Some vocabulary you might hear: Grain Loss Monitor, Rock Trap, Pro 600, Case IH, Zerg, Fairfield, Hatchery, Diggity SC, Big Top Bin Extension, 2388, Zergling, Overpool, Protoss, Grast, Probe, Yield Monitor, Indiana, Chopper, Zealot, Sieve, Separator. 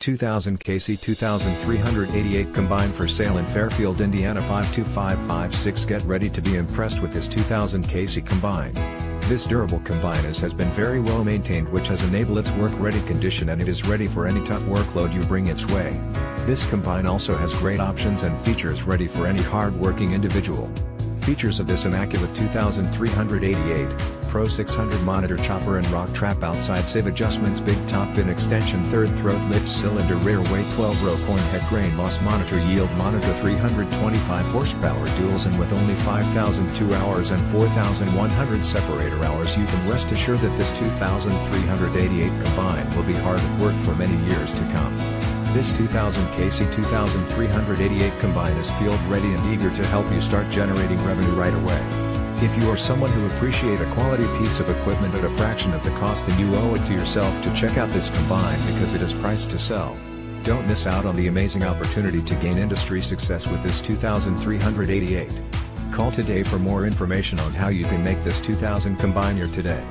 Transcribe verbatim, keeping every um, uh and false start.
two thousand Case two thousand three hundred eighty-eight combined for sale in Fairfield, Indiana five two five five six. Get ready to be impressed with this two thousand Case combine. This durable combine has been very well maintained, which has enabled its work-ready condition, and it is ready for any tough workload you bring its way. This combine also has great options and features ready for any hard-working individual. Features of this immaculate two thousand three hundred eighty-eight, Pro six hundred monitor chopper and rock trap outside sieve adjustments, big top bin extension, third throat lift, cylinder rear weight, twelve row coin head, grain loss monitor, yield monitor, three hundred twenty-five horsepower duals, and with only five thousand two hours and four thousand one hundred separator hours, you can rest assured that this two thousand three hundred eighty-eight combine will be hard at work for many years to come. This two thousand Case two thousand three hundred eighty-eight combine is field ready and eager to help you start generating revenue right away. If you are someone who appreciate a quality piece of equipment at a fraction of the cost, then you owe it to yourself to check out this combine, because it is priced to sell. Don't miss out on the amazing opportunity to gain industry success with this two thousand three hundred eighty-eight. Call today for more information on how you can make this two thousand combine your today.